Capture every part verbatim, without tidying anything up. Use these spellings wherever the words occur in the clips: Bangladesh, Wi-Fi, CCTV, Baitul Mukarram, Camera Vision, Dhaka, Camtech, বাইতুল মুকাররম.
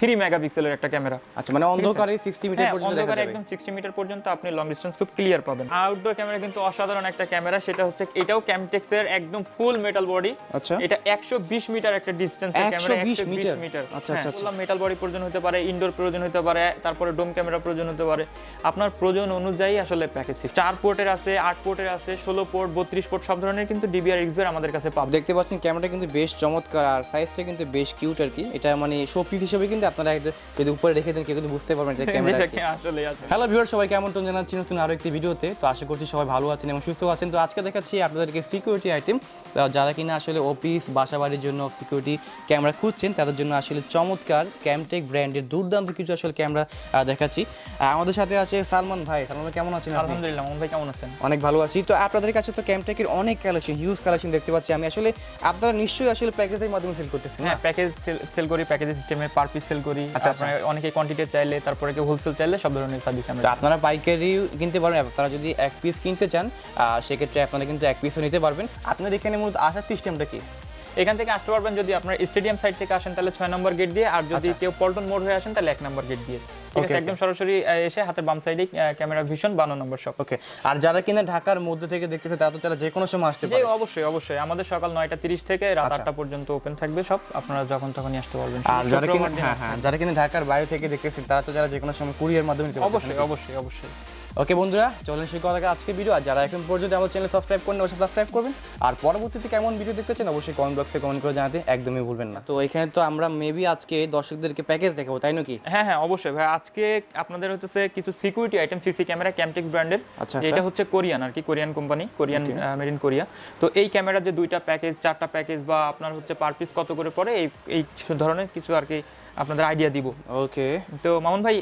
three মেগাপিক্সেলের একটা camera. আচ্ছা, মানে অন্ধকারে sixty মিটার পর্যন্ত দেখা যাবে। অন্ধকারে একদম sixty মিটার পর্যন্ত আপনি লং ডিসটেন্স খুব ক্লিয়ার পাবেন। আউটডোর ক্যামেরা কিন্তু অসাধারণ একটা ক্যামেরা, সেটা হচ্ছে এটাও Camtech এর একদম ফুল মেটাল বডি। আচ্ছা, এটা একশো বিশ মিটার একটা ডিসটেন্সের ক্যামেরা, একশো বিশ মিটার। আচ্ছা আচ্ছা, ফুল মেটাল বডি প্রয়োজন হতে পারে, ইনডোর প্রয়োজন হতে পারে, তারপরে ডোম ক্যামেরা প্রয়োজন হতে পারে। আপনার প্রয়োজন অনুযায়ী আসলে প্যাকেজ চার পোর্টের আছে, আট পোর্টের আছে, ষোলো পোর্ট, বত্রিশ পোর্ট, সব ধরনের কিন্তু ডিবিআর এক্সবিআর আমাদের কাছে পাবেন। দেখতে পাচ্ছেন ক্যামেরাটা কিন্তু বেশ চমৎকার, আর সাইজটা কিন্তু বেশ কিউট আর কি। এটা মানে শোপিস হিসেবে কিন্তু আপনারা যদি উপরে রেখে দেন কেউ কিন্তু বুঝতে পারবেন যে ক্যামেরাটা আসলে আছে। হ্যালো ভিউয়ার, সবাইকে আমন্ত্রণ জানাচ্ছি নতুন আরো একটি ভিডিওতে। তো আশা করছি সবাই ভালো আছেন এবং সুস্থ আছেন। তো আজকে দেখাচ্ছি আপনাদেরকে সিকিউরিটি আইটেম, যারা কিনা আসলে অফিস বাসাবাড়ির জন্য সিকিউরিটি ক্যামেরা খুঁজছেন তাদের জন্য আসলে চমৎকার Camtech ব্র্যান্ডের দুর্দান্ত কিছু আসলে ক্যামেরা দেখাচ্ছি। আমাদের সাথে আছে সালমান ভাই। সালমান ভাই কেমন আছেন? আলহামদুলিল্লাহ। মোহন ভাই কেমন আছেন? অনেক ভালো আছি। তো আপনাদের কাছে তো Camtech এর অনেক কালেকশন, হিউজ কালেকশন দেখতে পাচ্ছি আমি। আসলে আপনারা নিশ্চয়ই আসলে প্যাকেজের মাধ্যমে সেল করতেছেন? হ্যাঁ, প্যাকেজ সেল করি, প্যাকেজ সিস্টেমে পার পিস সেল করি। আচ্ছা, আপনারা অনেকে কোয়ান্টিটি চাইলে, তারপরে কেউ হোলসেল চাইলে, সব ধরনের সার্ভিস আমরা। তো আপনারা পাইকারি কিনতে পারবেন, আপনারা যদি এক পিস কিনতে চান সেক্ষেত্রে আপনারা কিন্তু এক পিসও নিতে পারবেন। আপনার এখানে মূলত আসার সিস্টেমটা কি? এখান থেকে আসতে পারবেন যদি আপনার স্টেডিয়াম সাইড থেকে আসেন তাহলে ছয় নম্বর গেট দিয়ে, আর যদি কেউ পল্টন মোড় হয়ে আসেন তাহলে এক নম্বর গেট দিয়ে। ঠিক আছে, একদম সরাসরি এসে হাতের বাম সাইডে ক্যামেরা ভিশন বান্ন নম্বর শপ। ওকে, আর যারা কিনা ঢাকার মধ্যে থেকে দেখতেছে তারা তো চলে যে কোনো সময় আসতে পারে। অবশ্যই অবশ্যই, আমাদের সকাল নয়টা তিরিশ থেকে রাত আটটা পর্যন্ত ওপেন থাকবে সব, আপনারা যখন তখনই আসতে পারবেন। আর যারা কিনা হ্যাঁ হ্যাঁ যারা কিনা ঢাকার বাইরে থেকে দেখতেছেন তারা তো যারা যে কোনো সময় কুরিয়ার মাধ্যমে নিতে পারবেন। অবশ্যই অবশ্যই অবশ্যই। ওকে বন্ধুরা, চলেন শুরু করা যাক আজকে ভিডিও। আর যারা এখন পর্যন্ত আমার চ্যানেল সাবস্ক্রাইব করেন অবশ্যই সাবস্ক্রাইব করবেন, আর পরবর্তীতে কেমন ভিডিও দেখতে চান অবশ্যই কমেন্ট বক্সে কমেন্ট করে জানাতে একদমই ভুলবেন না। তো এখানে তো আমরা মেবি আজকে দর্শকদেরকে প্যাকেজ দেখাবো, তাই নাকি? হ্যাঁ হ্যাঁ অবশ্যই ভাই, আজকে আপনাদের হচ্ছে কিছু security item CC camera Camtech ব্র্যান্ডের। আচ্ছা, এটা হচ্ছে কোরিয়ান আর কি, Korean company, Korean made in Korea. তো এই ক্যামেরা যে দুইটা প্যাকেজ, চারটা প্যাকেজ বা আপনার হচ্ছে পার পিস কত করে পড়ে, এই এই ধরনের কিছু আর কি আপনাদের আইডিয়া দিব। ওকে, তো মামুন ভাই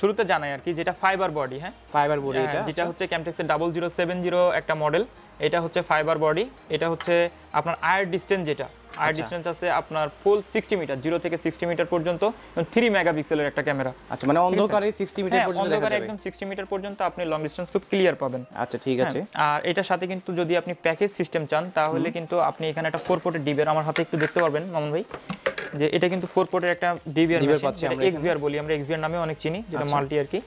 শুরুতে জানাই আর কি, যেটা ফাইবার বডি। হ্যাঁ, ফাইবার বডি, এটা যেটা হচ্ছে Camtech এর double zero seven zero একটা মডেল, এটা হচ্ছে ফাইবার বডি। এটা হচ্ছে আপনার আয়ার ডিসটেন্স, যেটা আয়ার ডিসটেন্স আছে আপনার ফুল sixty মিটার, জিরো থেকে sixty মিটার পর্যন্ত three মেগাপিক্সেলের একটা ক্যামেরা। আচ্ছা, মানে অন্ধকারে sixty মিটার পর্যন্ত দেখা যাবে। অন্ধকারে একদম sixty মিটার পর্যন্ত আপনি লং ডিসটেন্স খুব ক্লিয়ার পাবেন। আচ্ছা ঠিক আছে। আর এটার সাথে কিন্তু যদি আপনি প্যাকেজ সিস্টেম চান তাহলে কিন্তু আপনি এখানে একটা ফোর পোর্টের ডিবিআর, আমার হাতে একটু দেখতে পারবেন মামুন ভাই যে এটা কিন্তু ফোর পোর্টের একটা ডিবিআর পাচ্ছি আমরা, এক্সবিআর বলি আমরা, এক্সবিআর নামে অনেক চিনি, যেটা মাল্টি আর কি।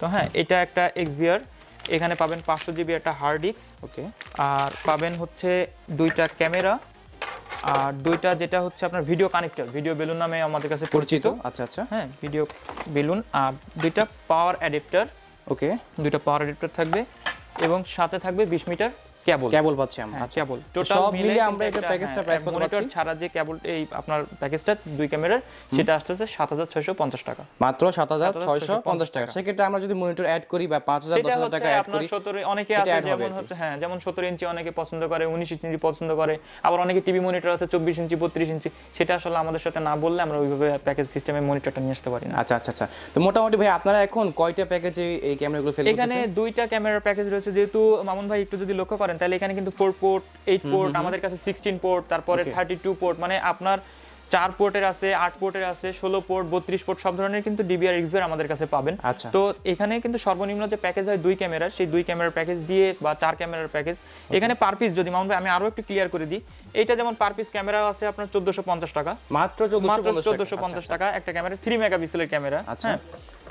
তো হ্যাঁ, এটা একটা এক্সবিআর। এখানে পাবেন পাঁচশো জিবি একটা হার্ড ডিস্ক। ওকে, আর পাবেন হচ্ছে দুইটা ক্যামেরা, আর দুইটা যেটা হচ্ছে আপনার ভিডিও কানেক্টর, ভিডিও বেলুন নামে আমাদের কাছে পরিচিত। আচ্ছা আচ্ছা, হ্যাঁ ভিডিও বেলুন। আর দুইটা পাওয়ার অ্যাডাপ্টার। ওকে, দুইটা পাওয়ার অ্যাডাপ্টার থাকবে এবং সাথে থাকবে বিশ মিটার কেবল। কেবল পাচ্ছি আমরা। আচ্ছা, কেবল টোটাল মিলে আমরা এটা প্যাকেজটা প্রাইস কত পাচ্ছি? ছাড়া যে কেবল এই আপনার প্যাকেজটা দুই ক্যামেরার সেটা আসছে সাত হাজার ছয়শ পঞ্চাশ টাকা, মাত্র সাত হাজার ছয়শ পঞ্চাশ টাকা। সেটা আমরা যদি মনিটর অ্যাড করি বা পাঁচ হাজার দশ হাজার টাকা অ্যাড করি, সতেরো অনেকে আছে যেমন হচ্ছে হ্যাঁ যেমন সতেরো ইঞ্চি অনেকে পছন্দ করে, উনিশ ইঞ্চি পছন্দ করে, আবার অনেকে টিভি মনিটর আছে চব্বিশ ইঞ্চি, বত্রিশ ইঞ্চি। সেটা আসলে আমাদের সাথে না বললে আমরা ওইভাবে প্যাকেজ সিস্টেমে মনিটরটা নিয়ে আসতে পারি না। আচ্ছা আচ্ছা আচ্ছা, তো মোটামুটি ভাই আপনারা এখন কয়টা প্যাকেজে এই ক্যামেরাগুলো সেল করছেন? এখানে দুইটা ক্যামেরার প্যাকেজ রয়েছে, যেহেতু মামুন ভাই একটু যদি লক্ষ্য তাহলে এখানে কিন্তু ফোর পোর্ট, এইট পোর্ট, আমাদের কাছে সিক্সটিন পোর্ট, তারপরে থার্টি টু পোর্ট, মানে আপনার চার পোর্টের আছে, আট পোর্টের আছে, ষোলো পোর্ট, বত্রিশ পোর্ট, সব ধরনের কিন্তু ডিবিআর এক্সবিআর আমাদের কাছে পাবেন। তো এখানে কিন্তু সর্বনিম্ন যে প্যাকেজ হয় দুই ক্যামেরার, সেই দুই ক্যামেরার প্যাকেজ দিয়ে বা চার ক্যামেরার প্যাকেজ এখানে পার পিস যদি মাউন্ট ভাই আমি আরো একটু ক্লিয়ার করে দিই, এইটা যেমন পার পিস ক্যামেরা আছে আপনার চোদ্দশো পঞ্চাশ টাকা, মাত্র চোদ্দশো পঞ্চাশ টাকা একটা ক্যামেরা, থ্রি মেগাপিক্সেলের ক্যামেরা। হ্যাঁ,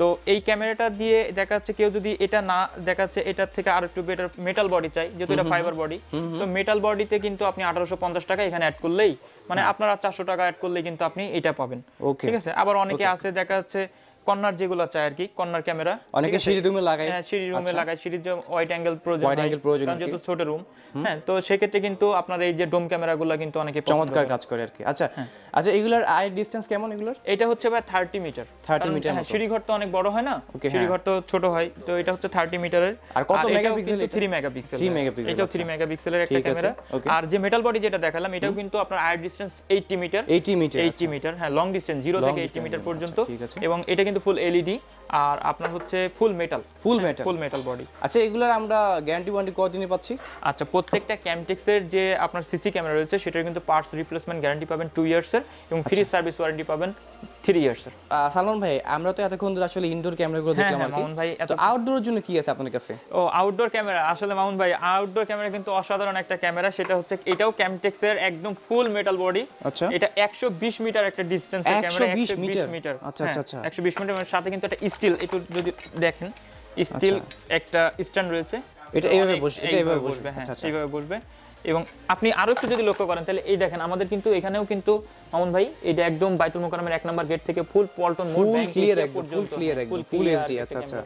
তো এই ক্যামেরাটা দিয়ে দেখা যাচ্ছে কেউ যদি এটা না দেখা যাচ্ছে এটার থেকে আর একটু বেটার মেটাল বডি চাই, যেহেতু এটা ফাইবার বডি, তো মেটাল বডিতে কিন্তু আপনি আঠারোশো পঞ্চাশ টাকা এখানে অ্যাড করলেই, মানে আপনার আর চারশো টাকা অ্যাড করলে কিন্তু আপনি এটা পাবেন। ঠিক আছে, আবার অনেকে আছে দেখা যাচ্ছে কর্নার যেগুলো চাই আর কি, কর্নার ক্যামেরা অনেকে সিডি রুমে লাগায়। হ্যাঁ, সিডি রুমে লাগায়, সিডির যে ওয়াইড অ্যাঙ্গেল প্রয়োজন, ওয়াইড অ্যাঙ্গেল প্রয়োজন যেহেতু ছোট রুম। হ্যাঁ, তো সেই ক্ষেত্রে কিন্তু আপনার এই যে ডোম ক্যামেরাগুলো কিন্তু অনেকে চমৎকার কাজ করে আর কি। আচ্ছা আচ্ছা, এগুলার আই ডিসটেন্স কেমন এগুলার? এটা হচ্ছে ভাই thirty মিটার, thirty মিটার। হ্যাঁ, সিঁড়ি ঘর তো অনেক বড় হয় না, সিঁড়ি ঘর তো ছোট হয়, তো এটা হচ্ছে thirty মিটারের। আর কত megapixel? three megapixel, three megapixel, এটা three মেগাপিক্সেলের একটা ক্যামেরা। আর যে মেটাল বডি যেটা দেখালাম এটাও কিন্তু আপনার I distance eighty metre, eighty metre, eighty metre. হ্যাঁ, লং ডিসটেন্স zero থেকে eighty মিটার পর্যন্ত, এবং এটা কিন্তু ফুল এলইডি আর আপনার হচ্ছে full metal full metal full metal body. আচ্ছা এগুলার আমরা গ্যারান্টি ওয়ারেন্টি কতদিনে পাচ্ছি? আচ্ছা প্রত্যেকটা ক্যামটেক্সের যে আপনার সিসি ক্যামেরা রয়েছে সেটার কিন্তু পার্টস রিপ্লেসমেন্ট গ্যারান্টি পাবেন টু ইয়ার্স এর এবং ফ্রি সার্ভিস ওয়ারেন্টি পাবেন থ্রি ইয়ার্স এর। সালমান ভাই আমরা তো এতক্ষণ ধরে আসলে ইনডোর ক্যামেরাগুলো দেখলাম আর মামুন ভাই এত আউটডোরের জন্য কি আছে আপনার কাছে? ও আউটডোর ক্যামেরা আসলে মামুন ভাই আউটডোর ক্যামেরা কিন্তু অসাধারণ একটা ক্যামেরা, সেটা হচ্ছে এটাও ক্যামটেক্সের একদম ফুল মেটাল বডি। আচ্ছা এটা একশো বিশ মিটার একটা ডিসটেন্সের ক্যামেরা, একশো বিশ মিটার। আচ্ছা আচ্ছা একশো বিশ মিটার এর সাথে কিন্তু একটা স্টিল, এটা যদি দেখেন স্টিল একটা স্ট্যান্ড রয়েছে, এটা এইভাবে বসবে, এটা এইভাবে বসবে। আচ্ছা আচ্ছা এইভাবে বসবে এবং আপনি আরো একটু যদি লক্ষ্য করেন তাহলে এই দেখেন আমাদের কিন্তু এখানেও কিন্তু মামুন ভাই এটা একদম বাইতুল মুকাররমের এক নম্বর গেট থেকে ফুল পল্টন মোড ব্যাংক ফুল ক্লিয়ার একদম ফুল এইচডি। আচ্ছা আচ্ছা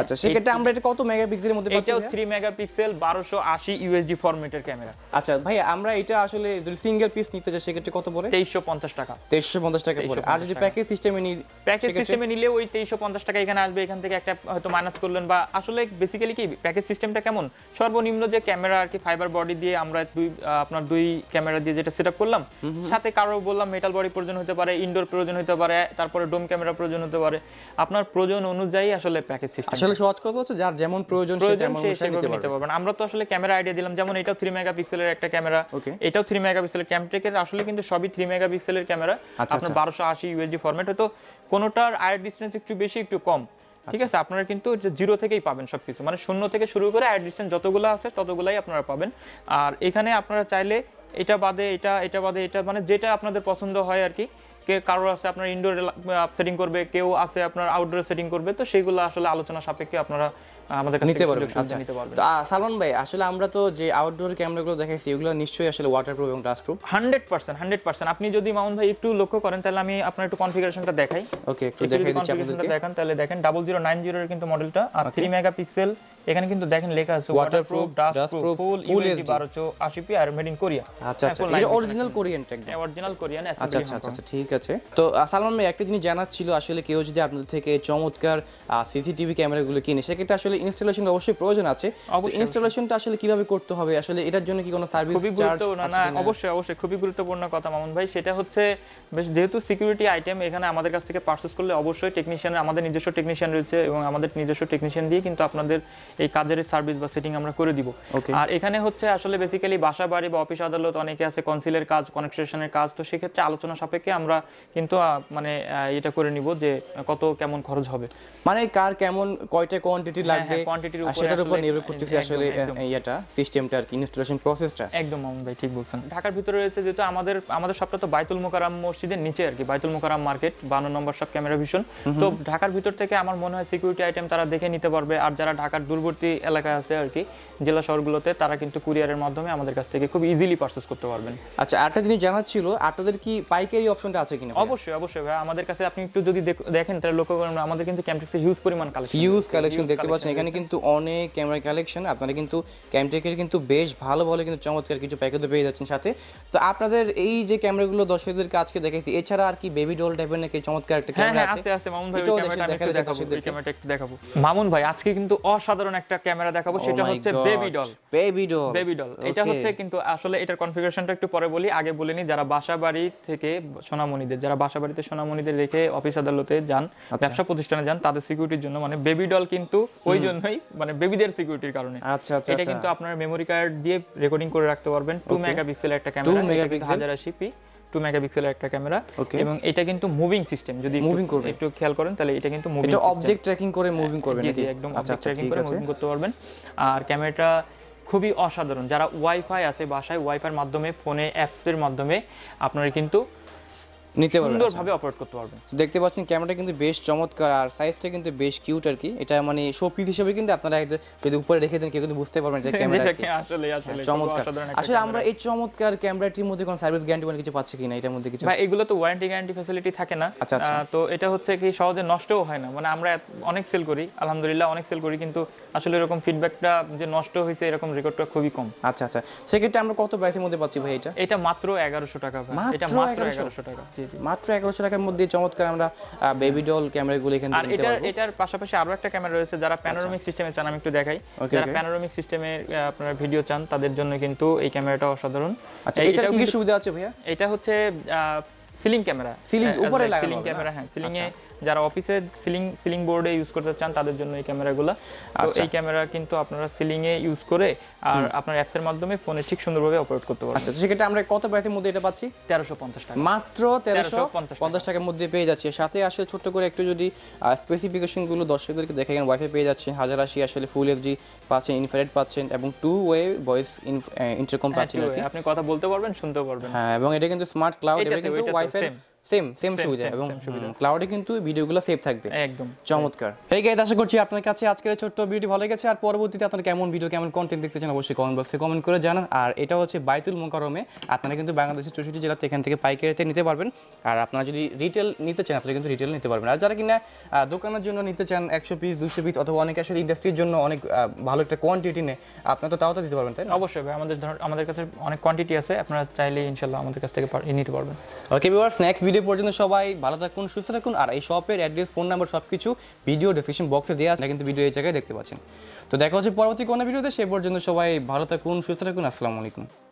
আচ্ছা সেটা আমরা এটা কত মেগাপিক্সেলের মধ্যে পাচ্ছি? এটা থ্রি মেগাপিক্সেল বারোশো আশি ইউএসডি ফরম্যাটের ক্যামেরা। আচ্ছা ভাই আমরা এটা আসলে যদি সিঙ্গেল পিস নিতে চাই সেক্ষেত্রে কত পড়ে? তেইশশো পঞ্চাশ টাকা, তেইশশো পঞ্চাশ টাকা পড়ে। আর যদি প্যাকেজ সিস্টেমে নিই প্যাকেজ সিস্টেমে নিলে ওই তেইশশো পঞ্চাশ টাকা এখানে আসবে, এখান থেকে একটা হয়তো মাইনাস করলেন বা আসলে বেসিক্যালি কি প্যাকেজ সিস্টেমটা কেমন সর্বনিম্ন যে ক্যামেরা আর কি ফাইবার বডি দিয়ে আমরা দুই আপনার দুই ক্যামেরা দিয়ে যেটা সেটআপ করলাম সাথে কারো বললাম মেটাল বডি প্রয়োজন হতে পারে, ইনডোর প্রয়োজন হতে পারে, তারপরে ডোম ক্যামেরা প্রয়োজন হতে পারে, আপনার প্রয়োজন অনুযায়ী আসলে প্যাকেজ সিস্টেম সহজ কথা হচ্ছে যার যেমন প্রয়োজন সে তেমন অনুসারে নিতে পারবেন। আমরা তো আসলে ক্যামেরা আইডিয়া দিলাম, যেমন এটাও থ্রি মেগাপিক্সেলের একটা ক্যামেরা, এটাও থ্রি মেগাপিক্সেলের ক্যামটেকের, আসলে কিন্তু সবই থ্রি মেগাপিক্সেলের ক্যামেরা আপনার বারোশো আশি ইউএসডি ফরম্যাট, হয়তো কোনোটার আয়ার ডিসটেন্স একটু বেশি একটু কম, ঠিক আছে আপনারা কিন্তু জিরো থেকেই পাবেন সবকিছু, মানে শূন্য থেকে শুরু করে আয়ার ডিসটেন্স যতগুলো আছে ততগুলাই আপনারা পাবেন। আর এখানে আপনারা চাইলে এটা বাদে এটা এটা বাদে এটা মানে যেটা আপনাদের পছন্দ হয় আর কি, কে কারোর আছে আপনার ইনডোর সেটিং করবে, কেউ আছে আপনার আউটডোর সেটিং করবে, তো সেগুলো আসলে আলোচনা সাপেক্ষে আপনারা আমাদের কাছে নিতে পারবেন নিতে পারবেন। সালমান ভাই আসলে আমরা তো যে আউটডোর ক্যামেরাগুলো দেখাইছি এগুলো নিশ্চয়ই আসলে ওয়াটারপ্রুফ এবং dustproof hundred percent hundred percent. আপনি যদি মামুন ভাই একটু লক্ষ্য করেন তাহলে আমি আপনার একটু কনফিগারেশনটা দেখাই। ওকে একটু দেখাই দিচ্ছি আপনাদেরকে, দেখেন তাহলে দেখেন জিরো জিরো নাইন জিরো এর কিন্তু মডেলটা আর থ্রি মেগাপিক্সেল, এখানে কিন্তু দেখেন লেখা আছে ওয়াটারপ্রুফ ডাস্টপ্রুফ ফুল এইচডি বারোশো আশি পি আর মেড ইন কোরিয়া। আচ্ছা আচ্ছা এটা অরিজিনাল কোরিয়ান টেক, এটা অরিজিনাল কোরিয়ান অ্যাসেম্বলি। আচ্ছা আচ্ছা ঠিক আছে। তো সালমান ভাই একটা জিনিস জানার ছিল, আসলে কেউ যদি আপনাদের থেকে চমৎকার সিসিটিভি ক্যামেরাগুলো কিনে সেক্ষেত্রে আসলে ইনস্টলেশন অবশ্যই প্রয়োজন আছে, ইনস্টলেশনটা আসলে কিভাবে করতে হবে, আসলে এটার জন্য কি কোনো সার্ভিস চার্জ? অবশ্যই অবশ্যই খুবই গুরুত্বপূর্ণ কথা মামুন ভাই, সেটা হচ্ছে যেহেতু সিকিউরিটি আইটেম এখানে আমাদের কাছ থেকে পারচেজ করলে অবশ্যই টেকনিশিয়ান, আমাদের নিজস্ব টেকনিশিয়ান রয়েছে এবং আমাদের নিজস্ব টেকনিশিয়ান দিয়ে কিন্তু আপনাদের এই কাজের সার্ভিস বা সেটিং আমরা করে দিব। আর এখানে হচ্ছে আসলে বেসিক্যালি বাসা বাড়ি বা অফিস আদালত অনেকে আছে কনসিলের কাজ কনস্ট্রাকশনের কাজ, তো সেক্ষেত্রে আলোচনা সাপেক্ষে আমরা কিন্তু মানে এটা করে নিব যে কত কেমন খরচ হবে, মানে কার কেমন কয়টা কোয়ান্টিটি লাগবে কোয়ান্টিটির উপর সেটার উপর নির্ভর করতেছে আসলে এটা সিস্টেমটা আর ইনস্টলেশন প্রসেসটা। একদম মামুন ভাই ঠিক বলছেন। ঢাকার ভিতরে রয়েছে যেহেতু আমাদের আমাদের শপটা তো বাইতুল মুকাররম মসজিদের নিচে আর কি, বাইতুল মুকাররম মার্কেট বাউন্ন নম্বর শপ ক্যামেরা ভিশন, তো ঢাকার ভিতর থেকে আমার মনে হয় সিকিউরিটি আইটেম তারা দেখে নিতে পারবে। আর যারা ঢাকার দূরবর্তী এলাকায় আছে আর কি জেলা শহরগুলোতে তারা কিন্তু কুরিয়ারের মাধ্যমে আমাদের কাছ থেকে খুব ইজিলি পারচেজ করতে পারবেন। আচ্ছা একটা জিনিস জানার ছিল, আপনাদের কি পাইকারি অপশনটা আছে কিনা? অবশ্যই অবশ্যই ভাই আমাদের কাছে আপনি একটু যদি দেখেন তাহলে লক্ষ্য করেন আমাদের কিন্তু ক্যামটেক্সের হিউজ পরিমাণ কালেকশন হিউজ কালেকশন দেখতে পাচ্ছেন, এখানে কিন্তু অনেক ক্যামেরা কালেকশন, আপনারা কিন্তু ক্যামটেকের কিন্তু বেশ ভালো ভালো কিন্তু চমৎকার কিছু প্যাকেজও পেয়ে যাচ্ছেন সাথে। তো আপনাদের এই যে ক্যামেরাগুলো দর্শকদেরকে আজকে দেখাইছি এছাড়া আর কি বেবি ডল টাইপের নাকি চমৎকার একটা ক্যামেরা আছে? আছে মামুন ভাই ওই ক্যামেরাটা দেখাবো, ক্যামেরাটা একটু দেখাবো মামুন ভাই। আজকে কিন্তু অসাধারণ একটা ক্যামেরা দেখাবো, সেটা হচ্ছে baby doll baby doll baby doll. এটা হচ্ছে কিন্তু আসলে এটার কনফিগারেশনটা একটু পরে বলি, আগে বলে নি যারা বাসাবাড়ি থেকে সোনামণিদের যারা বাসাবাড়িতে সোনামণিদের রেখে অফিস আদালতে যান ব্যবসা প্রতিষ্ঠানে যান তাদের সিকিউরিটির জন্য মানে বেবি ডল কিন্তু ওই জন্যই মানে বেবিদের সিকিউরিটির কারণে। আচ্ছা আচ্ছা এটা কিন্তু আপনার মেমোরি কার্ড দিয়ে রেকর্ডিং করে রাখতে পারবেন। টু মেগাপিক্সেলের একটা ক্যামেরা, হাজার আশি পি টু মেগাপিক্সেলের একটা ক্যামেরা এবং এটা কিন্তু মুভিং সিস্টেম, যদি মুভিং করবে একটু খেয়াল করেন তাহলে এটা কিন্তু মুভিং, এটা অবজেক্ট ট্র্যাকিং করে মুভিং করবে নাকি? একদম অবজেক্ট ট্র্যাকিং করে মুভিং করতে পারবেন। আর ক্যামেরাটা খুবই অসাধারণ, যারা ওয়াইফাই আছে বাসায় ওয়াইফাইয়ের মাধ্যমে ফোনে অ্যাপসের মাধ্যমে আপনারা কিন্তু নিতে পারবেন, সুন্দরভাবে অপারেট করতে পারবেন। দেখতে পাচ্ছেন ক্যামেরাটা কিন্তু বেশ চমৎকার আর সাইজটা কিন্তু বেশ কিউট আর কি, এটা মানে শোপিস হিসেবে কিন্তু আপনারা যদি উপরে রেখে দেন কেউ কিন্তু বুঝতে পারবেন যে ক্যামেরা আসলে আসলে চমৎকার। আসলে আমরা এই চমৎকার ক্যামেরাটির মধ্যে কোন সার্ভিস গ্যারান্টি মানে কিছু পাচ্ছি কিনা এটার মধ্যে কিছু? ভাই এগুলো তো ওয়ারেন্টি গ্যারান্টি ফ্যাসিলিটি থাকে না, তো এটা হচ্ছে কি সহজে নষ্টও হয় না, মানে আমরা অনেক সেল করি আলহামদুলিল্লাহ অনেক সেল করি কিন্তু আসলে এরকম ফিডব্যাকটা যে নষ্ট হয়েছে এরকম রেকর্ডটা খুবই কম। আচ্ছা আচ্ছা সেক্ষেত্রে আমরা কত প্রাইসের মধ্যে পাচ্ছি ভাই এটা? এটা মাত্র এগারোশো টাকা ভাই, এটা মাত্র এগারোশো টাকা মাত্র এগারোশো টাকার মধ্যে চমৎকার আমরা বেবি ডল ক্যামেরাগুলো এখানে নিতে পারবো। আর এটার পাশাপাশি আরো একটা ক্যামেরা রয়েছে যারা প্যানোরামিক সিস্টেমে চান, আমি একটু দেখাই, যারা প্যানোরামিক সিস্টেমে আপনারা ভিডিও চান তাদের জন্য কিন্তু এই ক্যামেরাটা অসাধারণ। আচ্ছা এটার কি সুবিধা আছে ভাইয়া? এটা হচ্ছে সিলিং ক্যামেরা, সিলিং উপরে লাগানো সিলিং ক্যামেরা। হ্যাঁ, সিলিং এ যারা অফিসে সিলিং সিলিং বোর্ডে ইউজ করতে চান তাদের জন্য এই ক্যামেরাগুলো। তো এই ক্যামেরা কিন্তু আপনারা সিলিং এ ইউজ করে আর আপনার অ্যাপস এর মাধ্যমে ফোনে ঠিক সুন্দরভাবে অপারেট করতে পারবেন। আচ্ছা, তো সেক্ষেত্রে আমরা কত প্রাইসের মধ্যে এটা পাচ্ছি? তেরোশো পঞ্চাশ টাকা, মাত্র তেরোশো পঞ্চাশ টাকার মধ্যে পেয়ে যাচ্ছি। সাথে আসলে ছোট করে একটু যদি স্পেসিফিকেশন গুলো দর্শকদেরকে দেখে গেলেন, ওয়াইফাই পেয়ে যাচ্ছে, হাজার আশি আসলে ফুল এফ জি পাচ্ছেন, ইনফ্রারেড পাচ্ছেন এবং টু ওয়ে ভয়েস ইন্টারকম পাচ্ছেন, আপনি কথা বলতে পারবেন, শুনতে পারবেন। হ্যাঁ, এবং এটা কিন্তু স্মার্ট ক্লাউড, এটা কিন্তু ওয়াইফাই সেম সেম সুবিধা এবং ক্লাউডে কিন্তু ভিডিওগুলো সেভ থাকবে। একদম চমৎকার। এই গাইস, আশা করছি আপনার কাছে আজকের ছোট্ট ভিডিও ভালো লেগেছে। আর পরবর্তীতে আপনারা কেমন ভিডিও, কেমন কন্টেন্ট দেখতে চান অবশ্যই কমেন্ট বক্সে কমেন্ট করে জানান। আর এটা হচ্ছে বাইতুল মুকাররমে, আপনারা কিন্তু বাংলাদেশের চৌষট্টি জেলা থেকে এখান থেকে পাইকারিতে নিতে পারবেন। আর আপনারা যদি রিটেল নিতে চান আপনারা কিন্তু রিটেল নিতে পারবেন। আর যারা কিনা দোকানের জন্য নিতে চান একশো পিস দুশো পিস অথবা অনেক আসলে ইন্ডাস্ট্রির জন্য অনেক ভালো একটা কোয়ান্টিটি নেই, আপনারা তো তাও তো দিতে পারবেন, তাই না? অবশ্যই ভাই, আমাদের আমাদের কাছে অনেক কোয়ান্টিটি আছে, আপনারা চাইলে ইনশাল্লাহ আমাদের কাছ থেকে নিতে পারবেন। ওকে ভিউয়ার্স, নেক্সট ভিডিও পর্যন্ত সবাই ভালো থাকুন, সুস্থ থাকুন। আর এই শপের অ্যাড্রেস, ফোন নাম্বার সবকিছু ভিডিও ডেসক্রিপশন বক্সে দেওয়া আছে, না কিন্তু ভিডিও এই জায়গায় দেখতে পাচ্ছেন। তো দেখা হচ্ছে পরবর্তী কোনো ভিডিওতে, সে পর্যন্ত সবাই ভালো থাকুন, সুস্থ থাকুন। আসসালামু আলাইকুম।